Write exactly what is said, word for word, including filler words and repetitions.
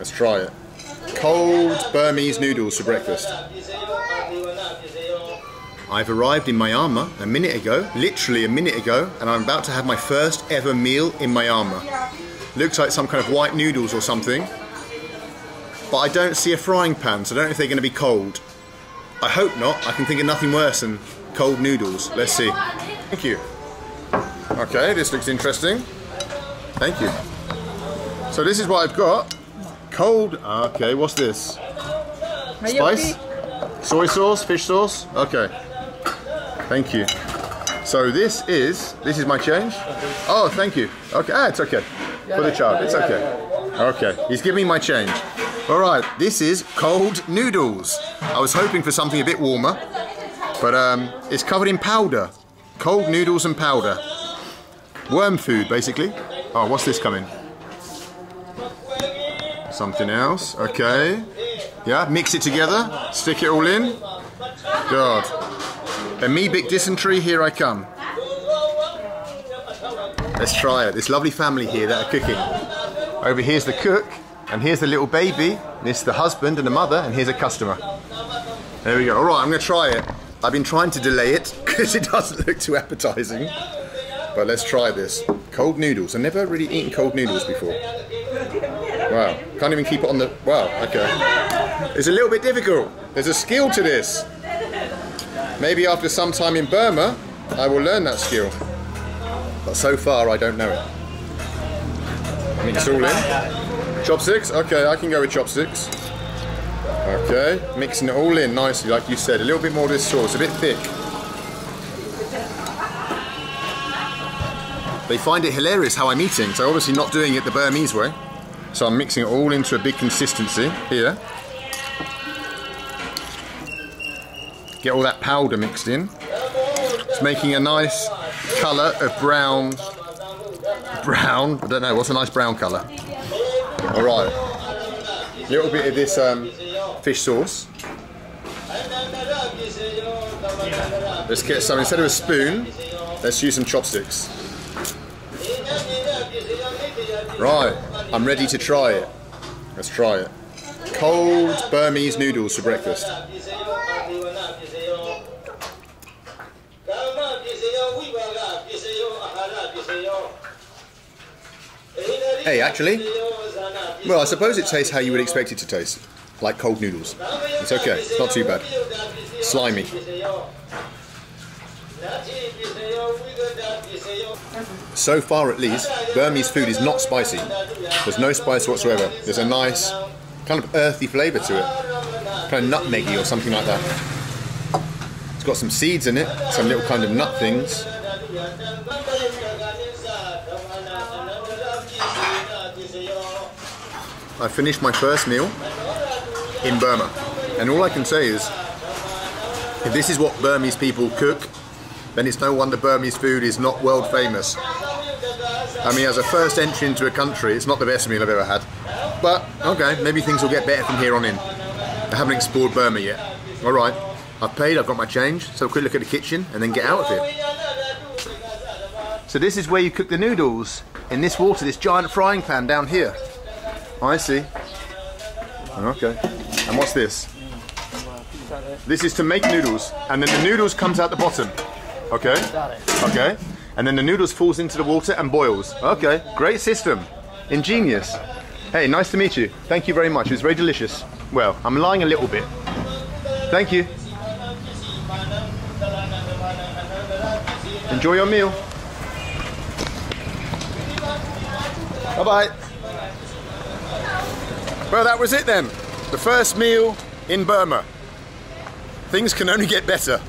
Let's try it. Cold Burmese noodles for breakfast. I've arrived in Myanmar a minute ago, literally a minute ago, and I'm about to have my first ever meal in Myanmar. Looks like some kind of white noodles or something, but I don't see a frying pan, so I don't know if they're going to be cold. I hope not. I can think of nothing worse than cold noodles. Let's see. Thank you. Okay, this looks interesting. Thank you. So this is what I've got. Cold. Okay, what's this? Spice? Soy sauce? Fish sauce? Okay. Thank you. So this is, this is my change? Oh, thank you. Okay, ah, it's okay. For the child, it's okay. Okay, he's giving me my change. Alright, this is cold noodles. I was hoping for something a bit warmer, but um, it's covered in powder. Cold noodles and powder. Worm food, basically. Oh, what's this coming? Something else, okay. Yeah, mix it together, stick it all in. God. Amoebic dysentery, here I come. Let's try it. This lovely family here that are cooking. Over here's the cook, and here's the little baby, and this is the husband and the mother, and here's a customer. There we go. All right, I'm gonna try it. I've been trying to delay it, because it doesn't look too appetizing. But let's try this. Cold noodles. I've never really eaten cold noodles before. Wow, can't even keep it on the, wow, okay. It's a little bit difficult. There's a skill to this. Maybe after some time in Burma, I will learn that skill. But so far, I don't know it. Mix all in. Chopsticks? Okay, I can go with chopsticks. Okay, mixing it all in nicely, like you said. A little bit more of this sauce, a bit thick. They find it hilarious how I'm eating, so obviously not doing it the Burmese way. So I'm mixing it all into a big consistency here. Get all that powder mixed in. It's making a nice colour of brown. Brown, I don't know, what's a nice brown colour? All right, a little bit of this um, fish sauce. Let's get some, instead of a spoon, let's use some chopsticks. Right, I'm ready to try it. Let's try it. Cold Burmese noodles for breakfast. Hey, actually, well, I suppose it tastes how you would expect it to taste, like cold noodles. It's okay, it's not too bad. Slimy. So far, at least, Burmese food is not spicy. There's no spice whatsoever. There's a nice, kind of earthy flavour to it. Kind of nutmeggy or something like that. It's got some seeds in it, some little kind of nut things. I finished my first meal in Burma. And all I can say is, if this is what Burmese people cook, then it's no wonder Burmese food is not world famous. I mean, as a first entry into a country, it's not the best meal I've ever had. But, okay, maybe things will get better from here on in. I haven't explored Burma yet. All right, I've paid, I've got my change, so a quick look at the kitchen and then get out of here. So this is where you cook the noodles, in this water, this giant frying pan down here. I see. Okay, and what's this? This is to make noodles, and then the noodles comes out the bottom. Okay, okay, and then the noodles falls into the water and boils. Okay, great system, ingenious. Hey, nice to meet you. Thank you very much, it was very delicious. Well, I'm lying a little bit. Thank you. Enjoy your meal. Bye-bye. Well, that was it then. The first meal in Burma. Things can only get better.